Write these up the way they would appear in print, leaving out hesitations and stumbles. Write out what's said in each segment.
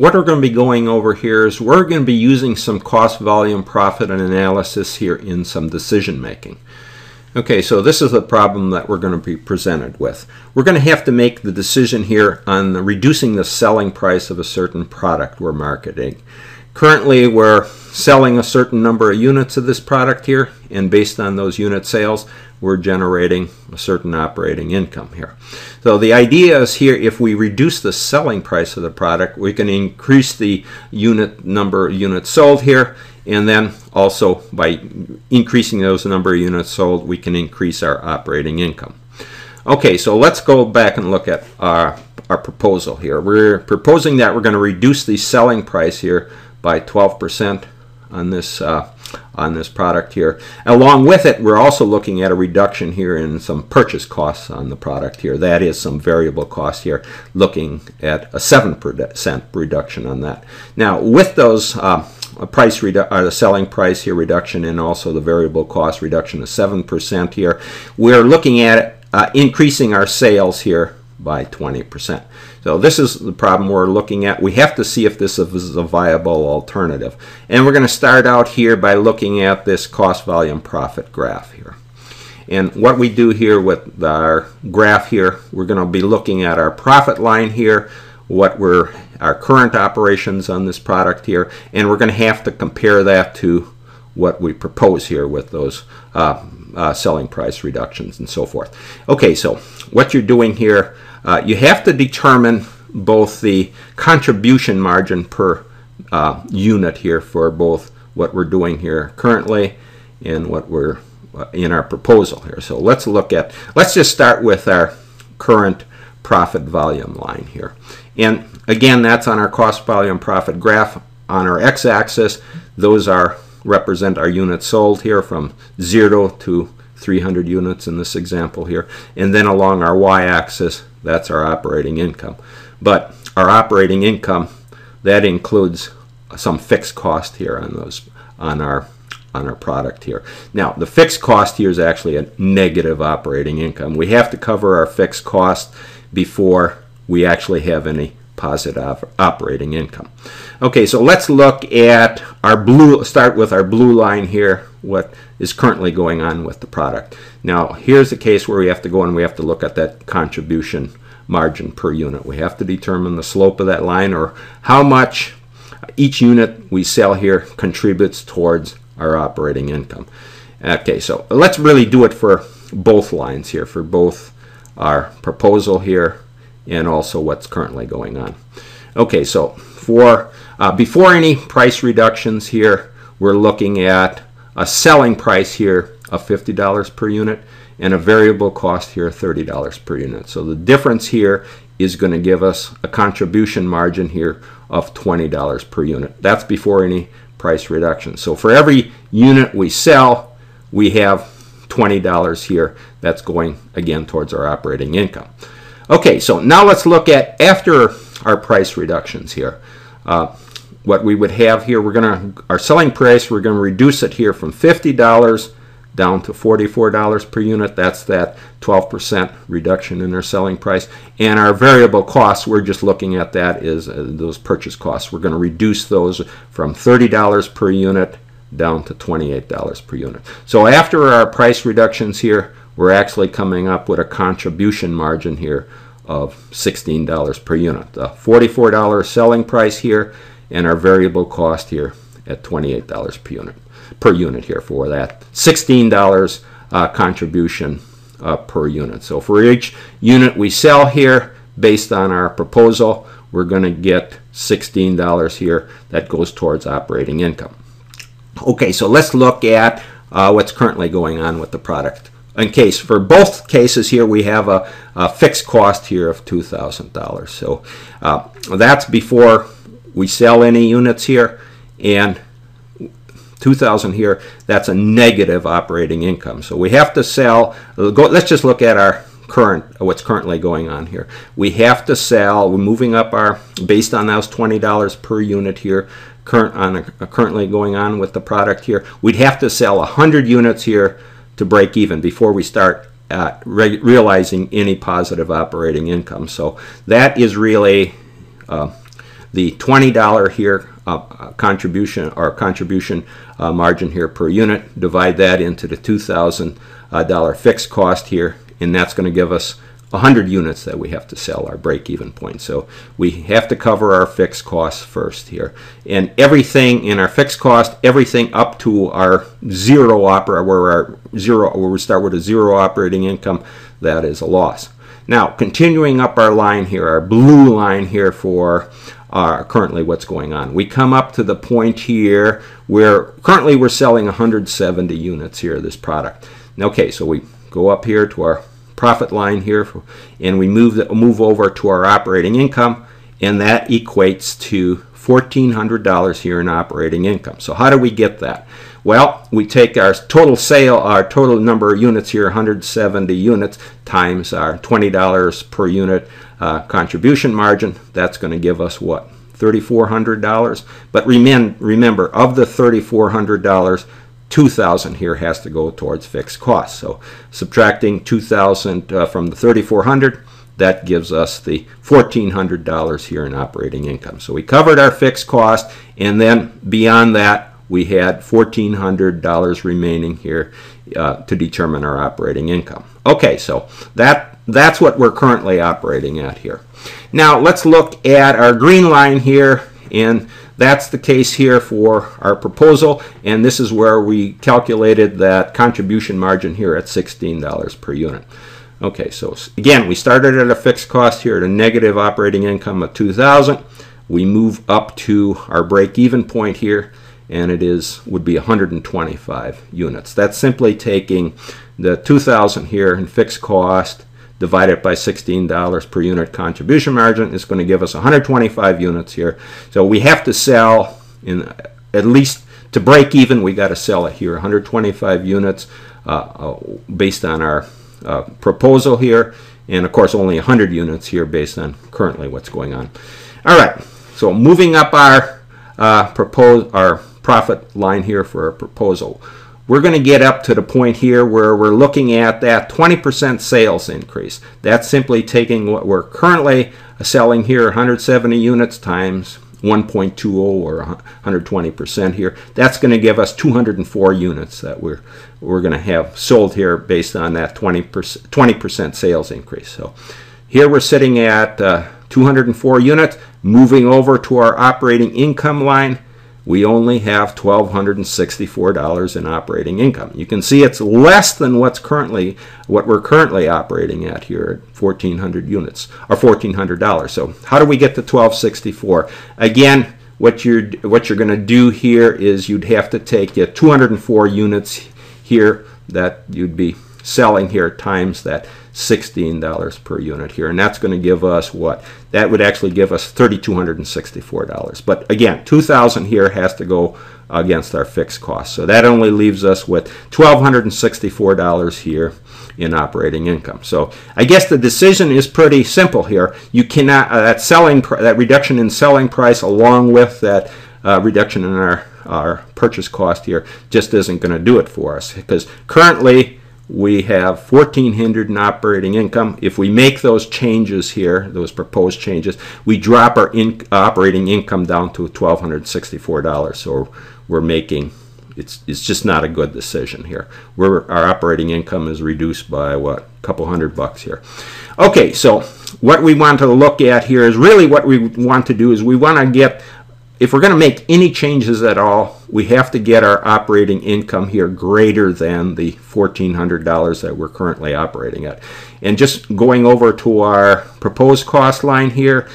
what we're going to be going over here is we're going to be using some cost, volume, profit, and analysis here in some decision making. Okay, so this is the problem that we're going to be presented with. We're going to have to make the decision here on reducing the selling price of a certain product we're marketing. Currently, we're selling a certain number of units of this product here, and based on those unit sales, we're generating a certain operating income here. So the idea is here, if we reduce the selling price of the product, we can increase the unit number of units sold here, and then also by increasing those number of units sold, we can increase our operating income. Okay, so let's go back and look at our proposal here. We're proposing that we're going to reduce the selling price here by 12% on this product here. Along with it, we're also looking at a reduction here in some purchase costs on the product here. That is some variable cost here, looking at a 7% reduction on that. Now, with those the selling price here reduction and also the variable cost reduction of 7% here, we're looking at increasing our sales here by 20%. So this is the problem we're looking at. We have to see if this is a viable alternative. And we're going to start out here by looking at this cost, volume, profit graph here. And what we do here with our graph here, we're going to be looking at our profit line here, our current operations on this product here, and we're going to have to compare that to what we propose here with those selling price reductions and so forth. Okay, so what you're doing here, you have to determine both the contribution margin per unit here for both what we're doing here currently and what we're in our proposal here. So let's just start with our current profit volume line here. And again, that's on our cost, volume, profit graph. On our x-axis, those represent our units sold here from 0 to 300 units in this example here. And then along our y-axis, that's our operating income. But our operating income, that includes some fixed cost here on our product here. Now, the fixed cost here is actually a negative operating income. We have to cover our fixed cost before we actually have any positive operating income. Okay, so let's look at start with our blue line here, what is currently going on with the product. Now, here's the case where we have to go and we have to look at that contribution margin per unit. We have to determine the slope of that line, or how much each unit we sell here contributes towards our operating income. Okay, so let's really do it for both lines here, for both our proposal here and also what's currently going on. Okay, so for before any price reductions here, we're looking at a selling price here of $50 per unit and a variable cost here of $30 per unit. So the difference here is going to give us a contribution margin here of $20 per unit. That's before any price reduction. So for every unit we sell, we have $20 here that's going again towards our operating income. Okay, so now let's look at after our price reductions here. What we would have here, our selling price, we're going to reduce it here from $50 down to $44 per unit. That's that 12% reduction in our selling price. And our variable costs, we're just looking at that is those purchase costs. We're going to reduce those from $30 per unit down to $28 per unit. So after our price reductions here, we're actually coming up with a contribution margin here of $16 per unit. The $44 selling price here and our variable cost here at $28 per unit here for that $16 contribution per unit. So for each unit we sell here, based on our proposal, we're going to get $16 here that goes towards operating income. Okay, so let's look at what's currently going on with the product. In case, for both cases here, we have a fixed cost here of $2,000. So that's before we sell any units here, and $2,000 here, that's a negative operating income. So we have to sell, let's just look at our what's currently going on here. We have to sell, we're moving up based on those $20 per unit here, currently going on with the product here, we'd have to sell 100 units here to break even before we start realizing any positive operating income. So that is really the $20 here contribution margin here per unit, divide that into the $2,000 fixed cost here, and that's going to give us 100 units that we have to sell, our break-even point. So we have to cover our fixed costs first here. And everything in our fixed cost, everything up to our zero where we start with a zero operating income, that is a loss. Now, continuing up our line here, our blue line here for currently what's going on. We come up to the point here where currently we're selling 170 units here of this product. Okay, so we go up here to our profit line here, and we move over to our operating income, and that equates to $1,400 here in operating income. So how do we get that? Well, we take our total sale, our total number of units here, 170 units, times our $20 per unit contribution margin. That's going to give us what, $3,400. But remember, of the $3,400, $2,000 here has to go towards fixed costs. So subtracting $2,000 from the $3,400, that gives us the $1,400 here in operating income. So we covered our fixed cost, and then beyond that, we had $1,400 remaining here to determine our operating income. Okay, so that's what we're currently operating at here. Now let's look at our green line here, and that's the case here for our proposal, and this is where we calculated that contribution margin here at $16 per unit. Okay, so again, we started at a fixed cost here at a negative operating income of $2,000. We move up to our break-even point here, and it would be 125 units. That's simply taking the $2,000 here in fixed cost divided by $16 per unit contribution margin is going to give us 125 units here. So we have to sell, in at least to break even, we got to sell it here 125 units based on our proposal here, and of course only 100 units here based on currently what's going on. All right, so moving up our profit line here for our proposal. We're going to get up to the point here where we're looking at that 20% sales increase. That's simply taking what we're currently selling here, 170 units, times 1.20 or 120% here. That's going to give us 204 units that we're going to have sold here based on that 20% sales increase. So here we're sitting at 204 units. Moving over to our operating income line, we only have $1,264 in operating income. You can see it's less than what we're currently operating at here at 1,400 units, or $1,400. So how do we get to $1,264? Again, what you're going to do here is you'd have to take 204 units here that you'd be selling here times that $16 per unit here, and that's going to give us what? That would actually give us $3,264. But again, $2,000 here has to go against our fixed costs, so that only leaves us with $1,264 here in operating income. So I guess the decision is pretty simple here. You cannot that reduction in selling price along with that reduction in our purchase cost here just isn't going to do it for us, because currently we have $1,400 in operating income. If we make those changes here, those proposed changes, we drop our operating income down to $1,264. So we're making, it's just not a good decision here. Our operating income is reduced by what, a couple $100 here. Okay, so what we want to look at here is really what we want to do is we want to get, if we're going to make any changes at all, we have to get our operating income here greater than the $1,400 that we're currently operating at. And just going over to our proposed cost line here,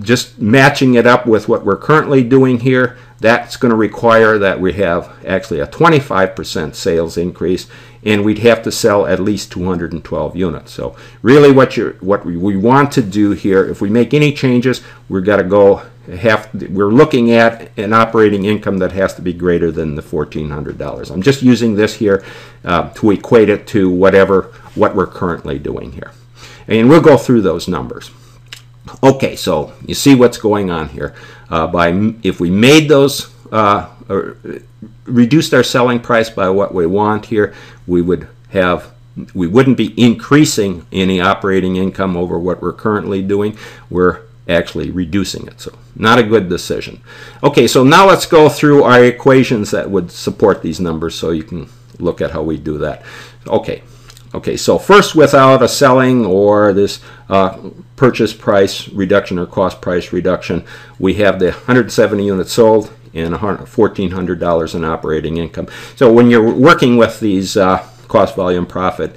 just matching it up with what we're currently doing here, that's going to require that we have actually a 25% sales increase, and we'd have to sell at least 212 units. So really what we want to do here, if we make any changes, we've got to go, we're looking at an operating income that has to be greater than the $1,400. I'm just using this here to equate it to what we're currently doing here. And we'll go through those numbers. Okay, so you see what's going on here. If we made those, reduced our selling price by what we want here, we wouldn't be increasing any operating income over what we're currently doing. We're actually reducing it. So not a good decision. Okay, so now let's go through our equations that would support these numbers so you can look at how we do that. Okay, so first, without a selling or this purchase price reduction or cost price reduction, we have the 170 units sold and $1,400 in operating income. So when you're working with these cost, volume, profit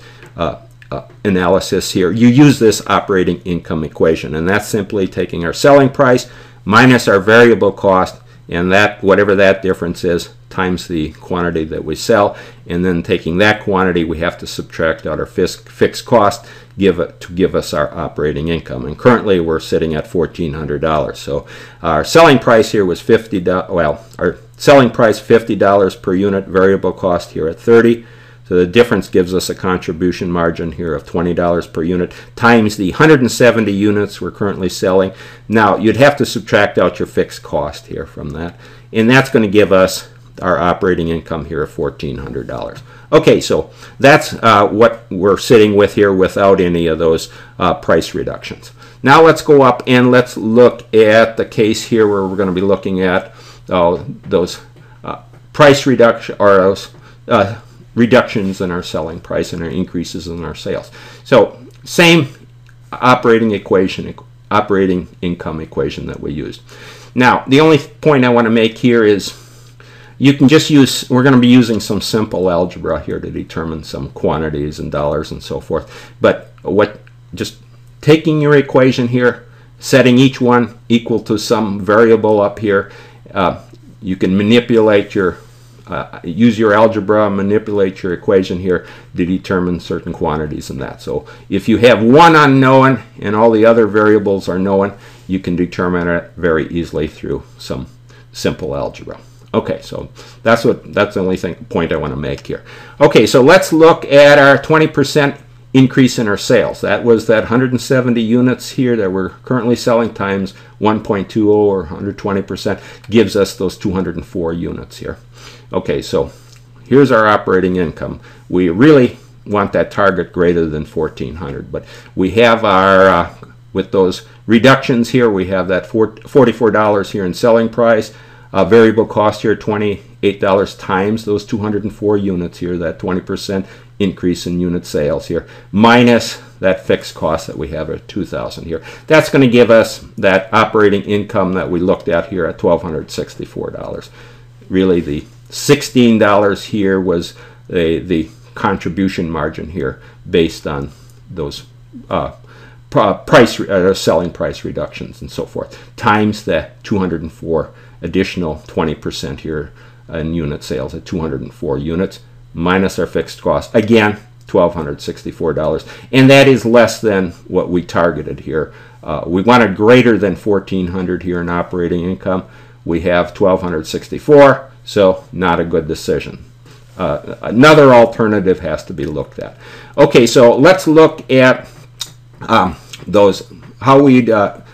analysis here, you use this operating income equation, and that's simply taking our selling price minus our variable cost, and that, whatever that difference is, times the quantity that we sell, and then taking that quantity, we have to subtract out our fixed cost to give us our operating income. And currently, we're sitting at $1,400. So our selling price here was $50. Well, our selling price $50 per unit. Variable cost here at $30. So the difference gives us a contribution margin here of $20 per unit times the 170 units we're currently selling. Now, you'd have to subtract out your fixed cost here from that, and that's going to give us our operating income here of $1,400. Okay, so that's what we're sitting with here without any of those price reductions. Now let's go up and let's look at the case here where we're going to be looking at those price reduction, or those reductions in our selling price and our increases in our sales. So same operating income equation that we used. Now, the only point I want to make here is you can just use, we're going to be using some simple algebra here to determine some quantities and dollars and so forth. But just taking your equation here, setting each one equal to some variable up here, you can manipulate your, use your algebra, manipulate your equation here to determine certain quantities and that. So if you have one unknown and all the other variables are known, you can determine it very easily through some simple algebra. Okay, so that's the only point I want to make here. Okay, so let's look at our 20% increase in our sales. That was that 170 units here that we're currently selling times 1.20, or 120%, gives us those 204 units here. Okay, so here's our operating income. We really want that target greater than 1,400, but we have our with those reductions here, we have that $44 here in selling price. Variable cost here, $28 times those 204 units here, that 20% increase in unit sales here, minus that fixed cost that we have at 2,000 here. That's going to give us that operating income that we looked at here at $1,264. Really, the $16 here was the contribution margin here based on those selling price reductions and so forth, times that 204 additional 20% here in unit sales at 204 units, minus our fixed cost, again $1,264, and that is less than what we targeted here. We wanted greater than 1,400 here in operating income. We have 1,264, so not a good decision. Another alternative has to be looked at. Okay, so let's look at those, how we'd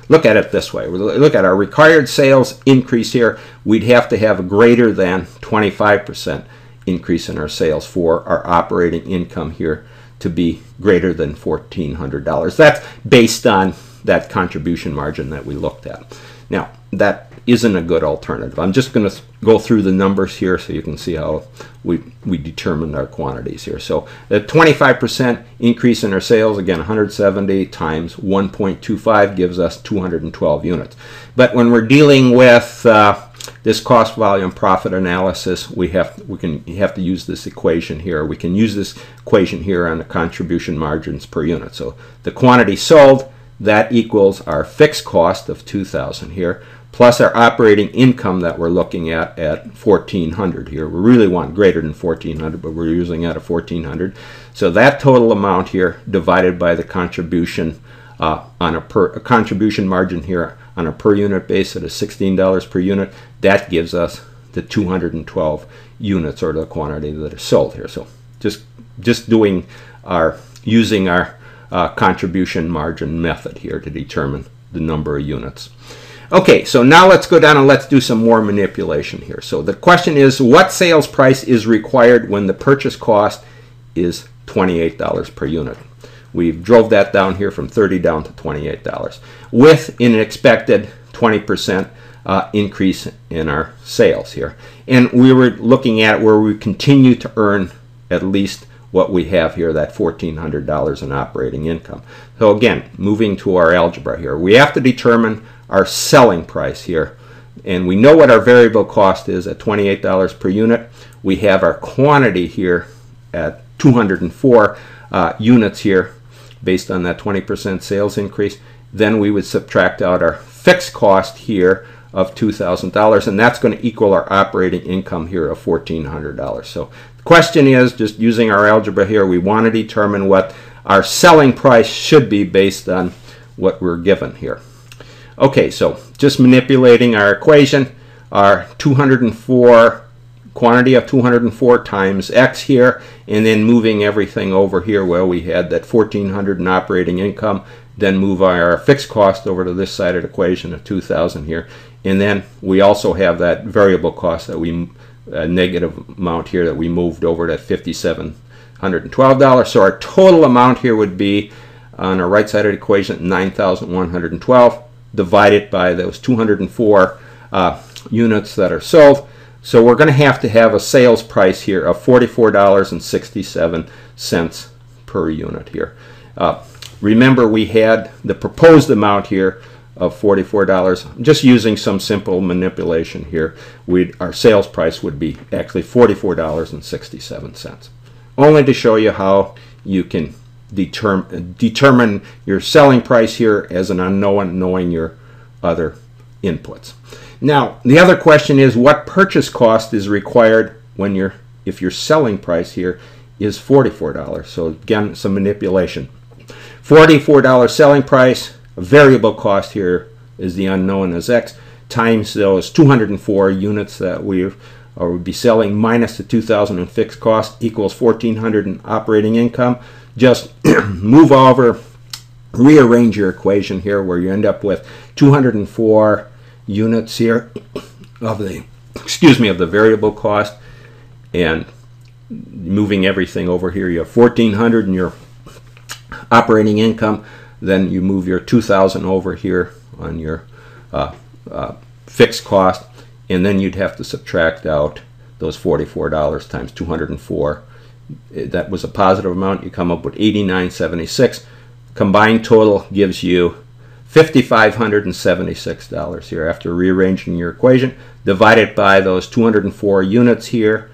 look at it this way. We look at our required sales increase here. We'd have to have a greater than 25% increase in our sales for our operating income here to be greater than $1,400. That's based on that contribution margin that we looked at. Now, that isn't a good alternative. I'm just going to go through the numbers here so you can see how we determined our quantities here. So the 25% increase in our sales, again 170 times 1.25 gives us 212 units. But when we're dealing with this cost, volume, profit analysis, we have to use this equation here. We can use this equation here on the contribution margins per unit. So the quantity sold, that equals our fixed cost of 2,000 here, plus our operating income that we're looking at 1,400 here. We really want greater than 1,400, but we're using out of 1,400. So that total amount here divided by the contribution on a contribution margin here on a per unit basis is $16 per unit. That gives us the 212 units, or the quantity that is sold here. So just doing our, using our contribution margin method here to determine the number of units. Okay, so now let's go down and let's do some more manipulation here. So the question is, what sales price is required when the purchase cost is $28 per unit? We've drove that down here from $30 down to $28 with an expected 20% increase in our sales here. And we were looking at where we continue to earn at least what we have here, that $1,400 in operating income. So again, moving to our algebra here, we have to determine our selling price here. And we know what our variable cost is at $28 per unit. We have our quantity here at 204 units here based on that 20% sales increase. Then we would subtract out our fixed cost here of $2,000, and that's going to equal our operating income here of $1,400. So the question is, just using our algebra here, we want to determine what our selling price should be based on what we're given here. Okay, so just manipulating our equation, our 204 quantity of 204 times X here, and then moving everything over here where we had that $1,400 in operating income, then move our fixed cost over to this side of the equation of $2,000 here, and then we also have that variable cost that we negative amount here that we moved over to $5,712. So our total amount here would be on our right side of the equation 9,112. Divided by those 204 units that are sold. So we're going to have a sales price here of $44.67 per unit here. Remember, we had the proposed amount here of $44. Just using some simple manipulation here, our sales price would be actually $44.67. Only to show you how you can determine your selling price here as an unknown, knowing your other inputs. Now, the other question is, what purchase cost is required when if your selling price here is $44? So again, some manipulation. $44 selling price, variable cost here is the unknown as X, times those 204 units that we'd be selling minus the 2,000 in fixed cost equals 1,400 in operating income. Just move over, rearrange your equation here where you end up with 204 units here of the, excuse me, of the variable cost, and moving everything over here. You have 1,400 in your operating income, then you move your 2,000 over here on your fixed cost, and then you'd have to subtract out those $44 times 204. That was a positive amount. You come up with $89.76. Combined total gives you $5,576 here after rearranging your equation, divided by those 204 units here,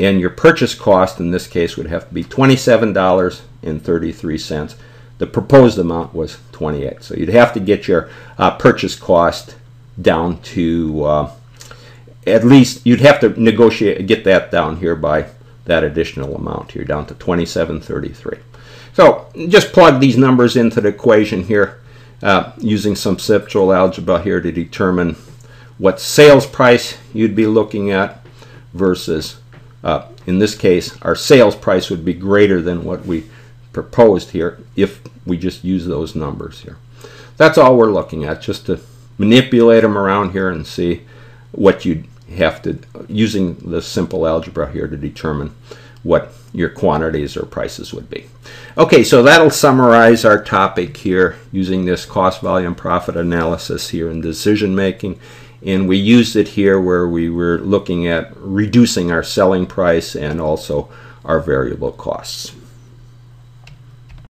and your purchase cost in this case would have to be $27.33. The proposed amount was $28. So you'd have to get your purchase cost down to at least, you'd have to negotiate, get that down here by that additional amount here, down to $27.33. So just plug these numbers into the equation here, using some simple algebra here to determine what sales price you'd be looking at versus, in this case, our sales price would be greater than what we proposed here if we just use those numbers here. That's all we're looking at, just to manipulate them around here and see what you'd have to, using the simple algebra here to determine what your quantities or prices would be. Okay, so that'll summarize our topic here using this cost, volume, profit analysis here in decision making. And we used it here where we were looking at reducing our selling price and also our variable costs.